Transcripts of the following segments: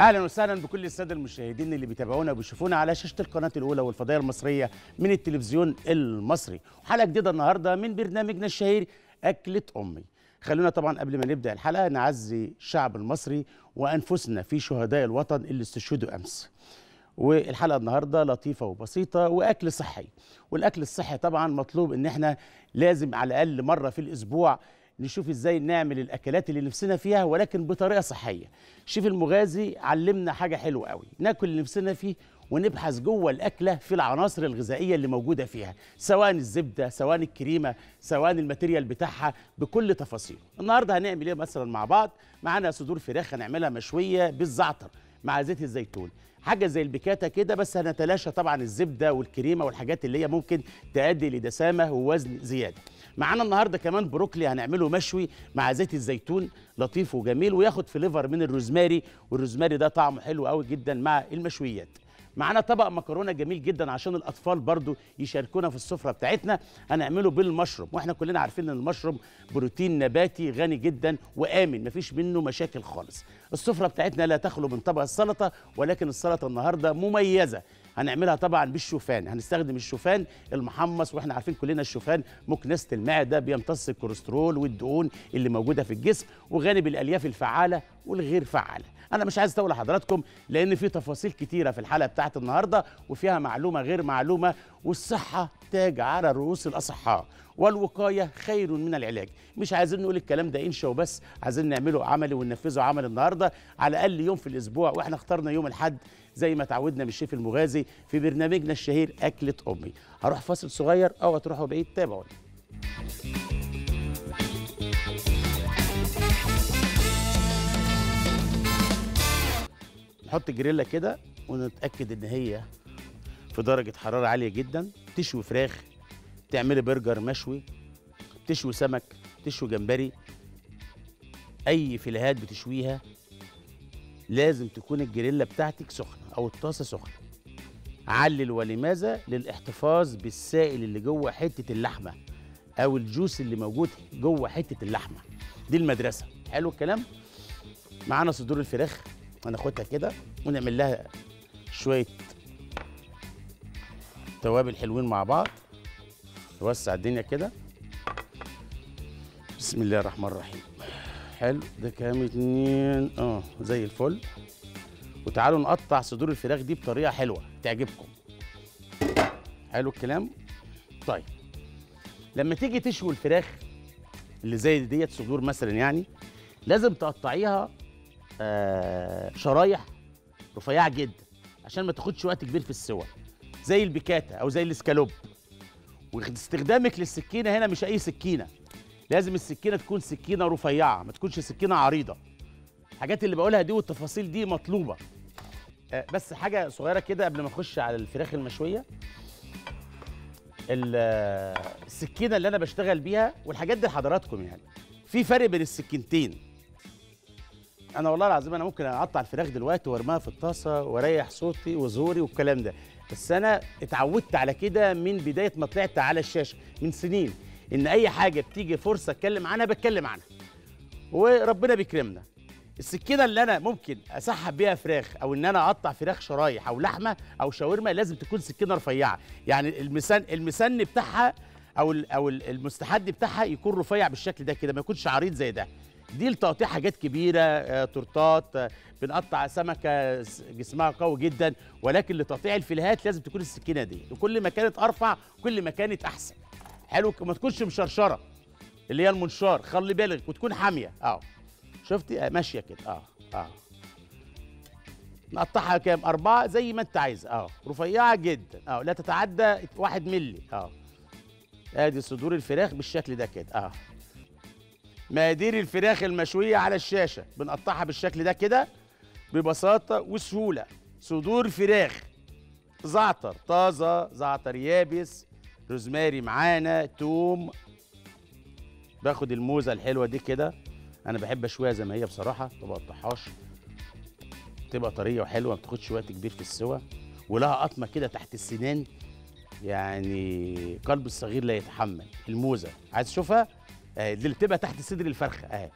اهلا وسهلا بكل الساده المشاهدين اللي بيتابعونا وبيشوفونا على شاشه القناه الاولى والفضائيه المصريه من التلفزيون المصري. وحلقه جديده النهارده من برنامجنا الشهير اكله امي. خلونا طبعا قبل ما نبدا الحلقه نعزي الشعب المصري وانفسنا في شهداء الوطن اللي استشهدوا امس. والحلقه النهارده لطيفه وبسيطه واكل صحي، والاكل الصحي طبعا مطلوب ان احنا لازم على الاقل مره في الاسبوع نشوف ازاي نعمل الاكلات اللي نفسنا فيها ولكن بطريقه صحيه. شيف المغازي علمنا حاجه حلوه قوي، ناكل اللي نفسنا فيه ونبحث جوه الاكله في العناصر الغذائيه اللي موجوده فيها، سواء الزبده، سواء الكريمه، سواء الماتيريال بتاعها بكل تفاصيله. النهارده هنعمل ايه مثلا مع بعض؟ معانا صدور فراخ هنعملها مشويه بالزعتر مع زيت الزيتون، حاجه زي البيكاتا كده بس هنتلاشى طبعا الزبده والكريمه والحاجات اللي هي ممكن تؤدي لدسامه ووزن زياده. معانا النهارده كمان بروكلي هنعمله مشوي مع زيت الزيتون، لطيف وجميل وياخد فليفر من الروزماري، والروزماري ده طعمه حلو قوي جدا مع المشويات. معانا طبق مكرونه جميل جدا عشان الاطفال برضو يشاركونا في السفره بتاعتنا، هنعمله بالمشروم، واحنا كلنا عارفين ان المشروم بروتين نباتي غني جدا وامن، مفيش منه مشاكل خالص. السفره بتاعتنا لا تخلو من طبق السلطه، ولكن السلطه النهارده مميزه، هنعملها طبعا بالشوفان، هنستخدم الشوفان المحمص، واحنا عارفين كلنا الشوفان مكنسة المعده، بيمتص الكوليسترول والدهون اللي موجوده في الجسم، وغني بالالياف الفعاله والغير فعاله. انا مش عايز اطول حضراتكم لان في تفاصيل كتيره في الحلقه بتاعت النهارده وفيها معلومه غير معلومه، والصحه تاج على رؤوس الاصحاء والوقايه خير من العلاج. مش عايزين نقول الكلام ده انشا وبس، عايزين نعمله عملي وننفذه عمل النهارده على الاقل يوم في الاسبوع، واحنا اخترنا يوم الاحد زي ما تعودنا من الشيف المغازي في برنامجنا الشهير اكله امي. هروح فاصل صغير او هتروحوا بعيد، تابعوني. نحط الجريلا كده ونتاكد ان هي في درجه حراره عاليه جدا، تشوي فراخ، تعملي برجر مشوي، تشوي سمك، تشوي جمبري، اي فيليهات بتشويها لازم تكون الجريلا بتاعتك سخنه او الطاسه سخنه. علل ولماذا؟ للاحتفاظ بالسائل اللي جوه حته اللحمه او الجوس اللي موجود جوه حته اللحمه دي، المدرسه. حلو الكلام. معانا صدور الفراخ هناخدها كده ونعمل لها شويه توابل حلوين مع بعض، نوسع الدنيا كده. بسم الله الرحمن الرحيم. حلو ده كام؟ 2 زي الفل. وتعالوا نقطع صدور الفراخ دي بطريقه حلوه تعجبكم. حلو الكلام. طيب لما تيجي تشوي الفراخ اللي زي ديت صدور مثلا، يعني لازم تقطعيها شرايح رفيعه جدا عشان ما تاخدش وقت كبير في السوى، زي البيكاتا او زي الاسكالوب. واستخدامك للسكينه هنا مش اي سكينه، لازم السكينه تكون سكينه رفيعه، ما تكونش سكينه عريضه. الحاجات اللي بقولها دي والتفاصيل دي مطلوبه. بس حاجه صغيره كده قبل ما اخش على الفراخ المشويه، السكينه اللي انا بشتغل بيها والحاجات دي لحضراتكم، يعني في فرق بين السكينتين. انا والله العظيم انا ممكن اقطع الفراخ دلوقتي وارميها في الطاسه واريح صوتي وزوري والكلام ده، بس انا اتعودت على كده من بدايه ما طلعت على الشاشه من سنين، ان اي حاجه بتيجي فرصه اتكلم عنها بتكلم عنها وربنا بيكرمنا. السكينه اللي انا ممكن اسحب بيها فراخ او ان انا اقطع فراخ شرايح او لحمه او شاورما لازم تكون سكينه رفيعه، يعني المسن بتاعها او المستحد بتاعها يكون رفيع بالشكل ده كده، ما يكونش عريض زي ده. دي لتقطيع حاجات كبيره، تورتات، بنقطع سمكه جسمها قوي جدا، ولكن لتقطيع الفيليهات لازم تكون السكينه دي، وكل ما كانت ارفع كل ما كانت احسن. حلو، ما تكونش مشرشره اللي هي المنشار، خلي بالك، وتكون حاميه. شفتي ماشيه كده. نقطعها كام؟ 4 زي ما انت عايز، رفيعه جدا، لا تتعدى 1 مللي. ادي صدور الفراخ بالشكل ده كده. مقادير الفراخ المشوية على الشاشة، بنقطعها بالشكل ده كده ببساطة وسهولة. صدور فراخ، زعتر طازة، زعتر يابس، روزماري معانا، توم. باخد الموزة الحلوة دي كده، أنا بحب أشويها زي ما هي بصراحة، ما بقطعهاش، تبقى طرية وحلوة، ما بتاخدش وقت كبير في السوا، ولها قطمة كده تحت السنان، يعني قلب الصغير لا يتحمل. الموزة عايز تشوفها؟ دي اللي بتبقى تحت صدر الفرخه،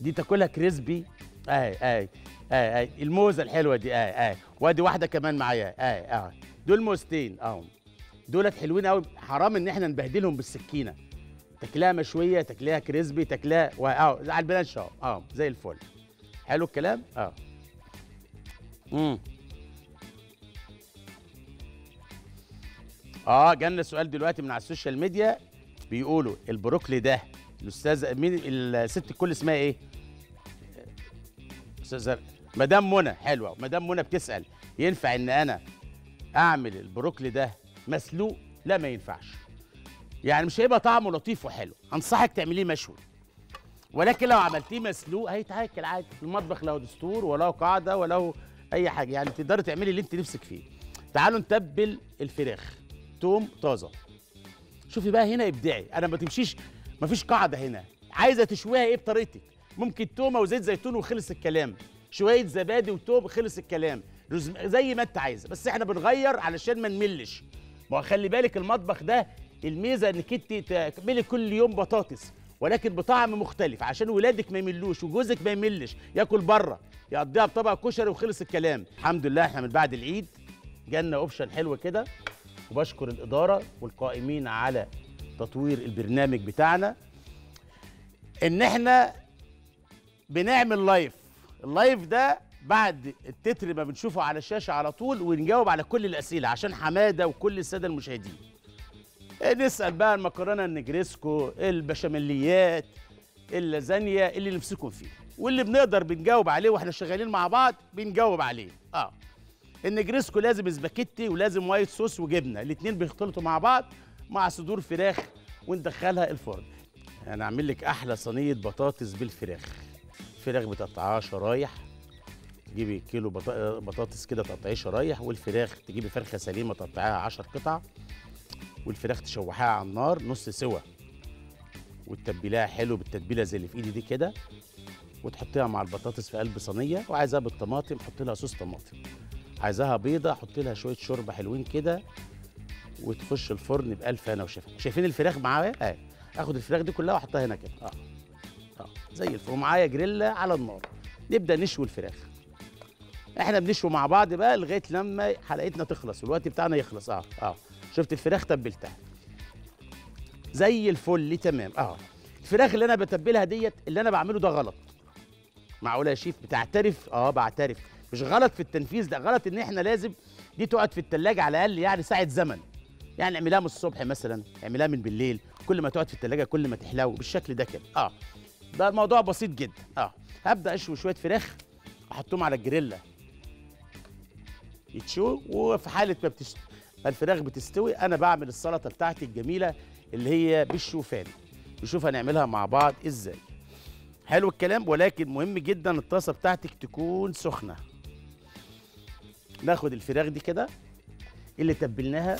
دي تاكلها كريسبي اهي اهي اهي الموزه الحلوه دي اهي وادي واحده كمان معايا اهي دول موزتين اهو دولت حلوين قوي حرام ان احنا نبهدلهم بالسكينه. تاكلها مشويه تاكلها كريسبي تاكلها على البلانش زي الفل. حلو الكلام؟ جالنا سؤال دلوقتي من على السوشيال ميديا بيقولوا البروكلي ده الاستاذه مين الست الكل اسمها ايه؟ استاذه مدام منى. حلوه مدام منى بتسال ينفع ان انا اعمل البروكلي ده مسلوق؟ لا ما ينفعش. يعني مش هيبقى طعمه لطيف وحلو، انصحك تعمليه مشوي. ولكن لو عملتيه مسلوق هيتاكل عادي، المطبخ له دستور وله قاعده وله اي حاجه، يعني تقدري تعملي اللي انت نفسك فيه. تعالوا نتبل الفراخ. توم طازه. شوفي بقى هنا ابداعي، انا ما تمشيش مفيش قاعده هنا، عايزه تشويها ايه بطريقتك؟ ممكن تومه وزيت زيتون وخلص الكلام، شويه زبادي وتوم خلص الكلام، زي ما انت عايزه، بس احنا بنغير علشان ما نملش. ما خلي بالك المطبخ ده الميزه انك انت تعملي كل يوم بطاطس ولكن بطعم مختلف عشان ولادك ما يملوش وجوزك ما يملش، ياكل بره، يقضيها بطبق كشري وخلص الكلام. الحمد لله احنا من بعد العيد جالنا اوبشن حلو كده، وبشكر الاداره والقائمين على تطوير البرنامج بتاعنا. ان احنا بنعمل لايف، اللايف ده بعد التتر ما بنشوفه على الشاشه على طول ونجاوب على كل الاسئله عشان حماده وكل الساده المشاهدين. نسال بقى المكرونه النجريسكو، البشاميليات، اللازانيا، اللي نمسكهم فيه واللي بنقدر بنجاوب عليه واحنا شغالين مع بعض بنجاوب عليه. النجريسكو لازم اسباجيتي ولازم وايت صوص وجبنه، الاثنين بيختلطوا مع بعض مع صدور فراخ وندخلها الفرن. انا هعمل لك احلى صينيه بطاطس بالفراخ. الفراخ بتقطعها شرايح، تجيبي كيلو بطاطس كده تقطعيه شرايح، والفراخ تجيبي فرخه سليمه تقطعيها 10 قطع، والفراخ تشوحيها على النار نص سوا وتتبليها حلو بالتتبيله زي اللي في ايدي دي كده، وتحطيها مع البطاطس في قلب صينيه. وعايزاها بالطماطم حطي لها صوص طماطم، عايزاها بيضه حطي لها شويه شوربه حلوين كده، وتخش الفرن بألف هنا وشفا. شايفين الفراخ معايا؟ اخد الفراخ دي كلها واحطها هنا كده زي الفل، ومعايا جريلا على النار. نبدا نشوي الفراخ، احنا بنشوي مع بعض بقى لغايه لما حلقتنا تخلص والوقت بتاعنا يخلص. شفت الفراخ تبلتها زي الفل تمام. الفراخ اللي انا بتبلها ديت اللي انا بعمله ده غلط، معقوله يا شيف؟ بتعترف؟ بعترف. مش غلط في التنفيذ، ده غلط ان احنا لازم دي تقعد في التلاجة على الاقل يعني ساعه زمن، يعني اعملها من الصبح مثلا، اعملها من بالليل، كل ما تقعد في التلاجة كل ما تحلو بالشكل ده كده. ده الموضوع بسيط جدا. هبدا اشوي شويه فراخ احطهم على الجريلا يتشوي، وفي حاله ما الفراخ بتستوي انا بعمل السلطه بتاعتي الجميله اللي هي بالشوفان. نشوف هنعملها مع بعض ازاي. حلو الكلام، ولكن مهم جدا الطاسه بتاعتك تكون سخنه. ناخد الفراخ دي كده اللي تبلناها،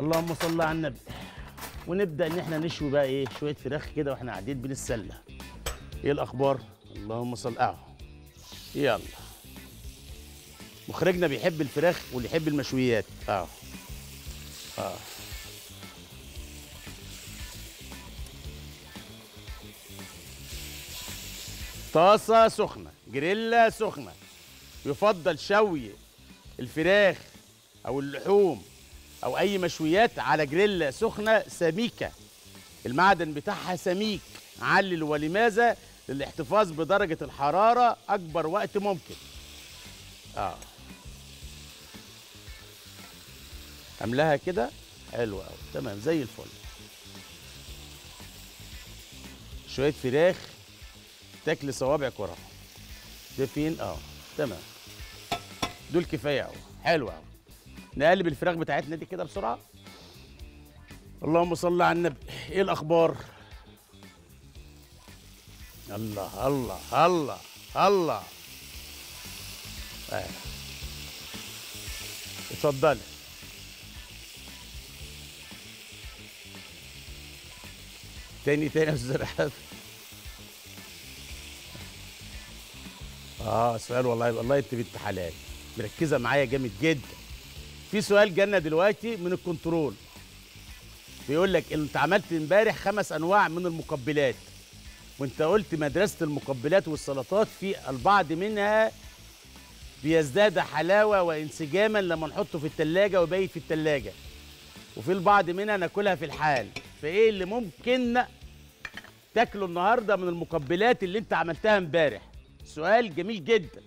اللهم صل على النبي، ونبدا ان احنا نشوي بقى ايه شويه فراخ كده واحنا قاعدين بنتسلى. ايه الاخبار؟ اللهم صل. يلا مخرجنا بيحب الفراخ واللي يحب المشويات. طاسه سخنه، جريلا سخنه، يفضل شوي الفراخ او اللحوم او اي مشويات على جريلا سخنه سميكه، المعدن بتاعها سميك. علل ولماذا؟ للاحتفاظ بدرجه الحراره اكبر وقت ممكن. عملها كده حلوه قوي تمام زي الفل. شويه فراخ تاكل صوابعك وراها شايفين؟ تمام دول كفايه قوي حلوه قوي. نقلب الفراخ بتاعتنا دي كده بسرعه. اللهم صل على النبي. ايه الاخبار؟ الله الله الله الله. اتفضلي. تاني يا استاذ رحاب. سؤال والله انت بنت حلال مركزه معايا جامد جدا. في سؤال جالنا دلوقتي من الكنترول بيقول لك انت عملت امبارح 5 انواع من المقبلات، وانت قلت مدرسة المقبلات والسلطات في البعض منها بيزداد حلاوة وانسجاما لما نحطه في التلاجة ويبيت في التلاجة، وفي البعض منها ناكلها في الحال. فايه اللي ممكن تاكله النهارده من المقبلات اللي انت عملتها امبارح؟ سؤال جميل جدا.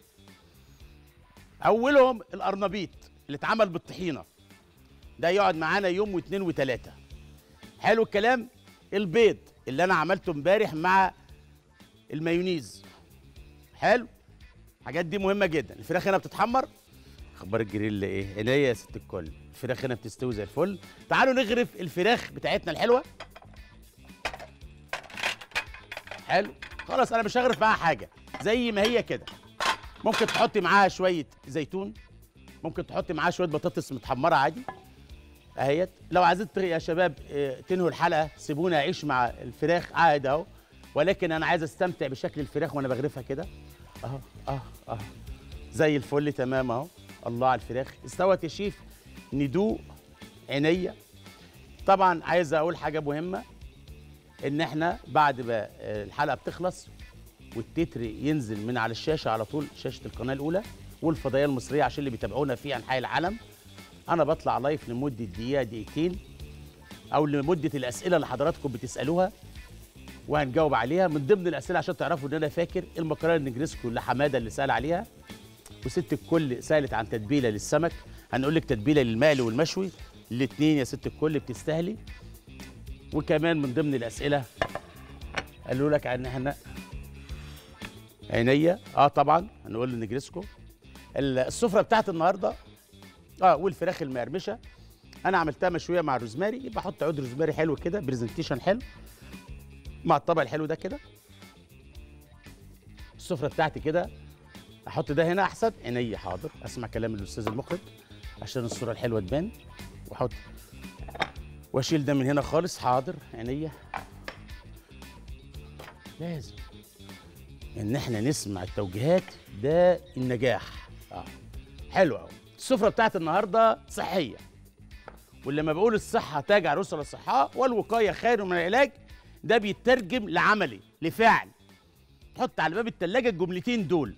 اولهم القرنبيط اللي اتعمل بالطحينه، ده يقعد معانا يوم واثنين وثلاثه. حلو الكلام. البيض اللي انا عملته امبارح مع المايونيز. حلو، الحاجات دي مهمه جدا. الفراخ هنا بتتحمر. اخبار الجريل ايه؟ عينيا يا ست الكل. الفراخ هنا بتستوي زي الفل. تعالوا نغرف الفراخ بتاعتنا الحلوه. حلو خلاص، انا مش هغرف معاها حاجه، زي ما هي كده. ممكن تحطي معاها شويه زيتون، ممكن تحطي معاها شويه بطاطس متحمره عادي اهيت. لو عايزين يا شباب تنهوا الحلقه سيبونا اعيش مع الفراخ عادي اهو، ولكن انا عايز استمتع بشكل الفراخ وانا بغرفها كده اهو اهو زي الفل تمام اهو. الله على الفراخ استوت يا شيف، ندوق عينيا. طبعا عايز اقول حاجه مهمه، ان احنا بعد ما الحلقه بتخلص والتتر ينزل من على الشاشه على طول، شاشه القناه الاولى والفضائيه المصريه عشان اللي بيتابعونا في انحاء العالم، انا بطلع لايف لمده دقيقه دقيقتين او لمده الاسئله اللي حضراتكم بتسالوها وهنجاوب عليها. من ضمن الاسئله عشان تعرفوا ان انا فاكر، المكرونه النجرسكو اللي حماده اللي سال عليها، وست الكل سالت عن تتبيله للسمك، هنقول لك تتبيله للمقلي والمشوي الاثنين يا ست الكل بتستاهلي. وكمان من ضمن الاسئله قالوا لك عن احنا عينيا طبعا هنقول لنجرسكو. السفره بتاعت النهارده والفراخ المقرمشه انا عملتها مشويه مع الروزماري، يبقى احط عود روزماري حلو كده برزنتيشن حلو مع الطبق الحلو ده كده. السفره بتاعتي كده احط ده هنا احسن. عينيا حاضر، اسمع كلام الاستاذ المخرج عشان الصوره الحلوه تبان، واحط واشيل ده من هنا خالص. حاضر عينيا. لازم ان احنا نسمع التوجيهات، ده النجاح. حلو قوي. السفره بتاعت النهارده صحيه، ولما بقول الصحه تاج عروس الصحه والوقايه خير من العلاج، ده بيترجم لعملي لفعل. حط على باب الثلاجه الجملتين دول،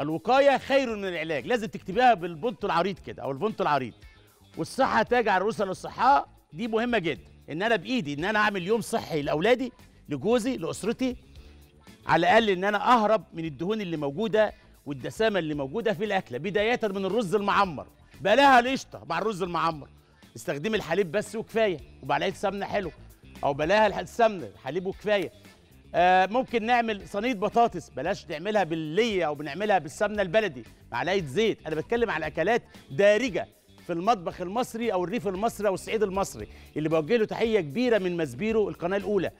الوقايه خير من العلاج، لازم تكتبيها بالبونت العريض كده او البونت العريض. والصحه تاج عروس الصحه دي مهمه جدا، ان انا بايدي ان انا اعمل يوم صحي لاولادي لجوزي لاسرتي، على الاقل ان انا اهرب من الدهون اللي موجوده والدسامه اللي موجوده في الاكله، بدايه من الرز المعمر. بلاها القشطه مع الرز المعمر، استخدمي الحليب بس وكفايه، ومعلقه سمنه حلو، او بلاها السمنه حليب وكفايه. ممكن نعمل صينيه بطاطس، بلاش نعملها بالليه او بنعملها بالسمنه البلدي، معلقه زيت. انا بتكلم على اكلات دارجه في المطبخ المصري او الريف المصري او الصعيد المصري، اللي بوجه له تحيه كبيره من ماسبيرو القناه الاولى.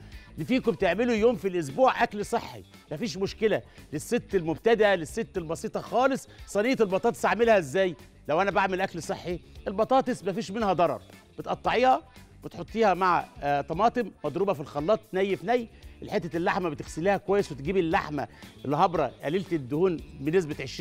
فيكم تعملوا يوم في الاسبوع اكل صحي، مفيش مشكله. للست المبتدئه للست البسيطه خالص، صينيه البطاطس اعملها ازاي؟ لو انا بعمل اكل صحي، البطاطس مفيش منها ضرر، بتقطعيها بتحطيها مع طماطم مضروبه في الخلاط ني في ني، الحته اللحمه بتغسليها كويس وتجيبي اللحمه الهبره قليله الدهون بنسبه 20-30%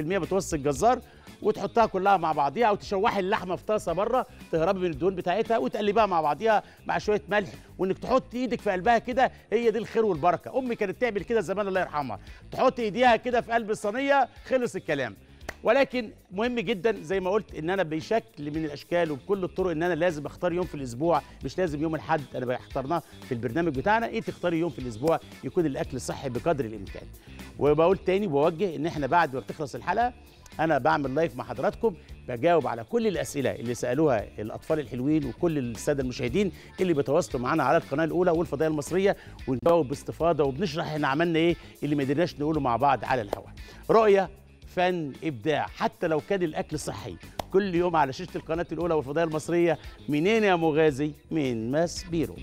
بتوصي الجزار، وتحطها كلها مع بعضيها، او تشوحي اللحمه في طاسه بره تهربي من الدهون بتاعتها، وتقلبها مع بعضيها مع شويه ملح، وانك تحطي ايدك في قلبها كده، هي دي الخير والبركه. امي كانت تعمل كده زمان الله يرحمها، تحط ايديها كده في قلب الصينيه، خلص الكلام. ولكن مهم جدا زي ما قلت ان انا بشكل من الاشكال وبكل الطرق ان انا لازم اختار يوم في الاسبوع، مش لازم يوم الاحد، انا اخترناه في البرنامج بتاعنا، انت تختاري يوم في الاسبوع يكون الاكل صحي بقدر الامكان. وبقول تاني وبوجه ان احنا بعد ما بتخلص الحلقه انا بعمل لايف مع حضراتكم، بجاوب على كل الاسئله اللي سالوها الاطفال الحلوين وكل الساده المشاهدين اللي بيتواصلوا معانا على القناه الاولى والفضائيه المصريه، ونجاوب باستفاضه وبنشرح احنا عملنا ايه اللي ما قدرناش نقوله مع بعض على الهواء. رؤيه، فن، ابداع، حتى لو كان الاكل صحي. كل يوم على شاشه القناه الاولى والفضائيه المصريه. منين يا مغازي؟ من ماسبيرو.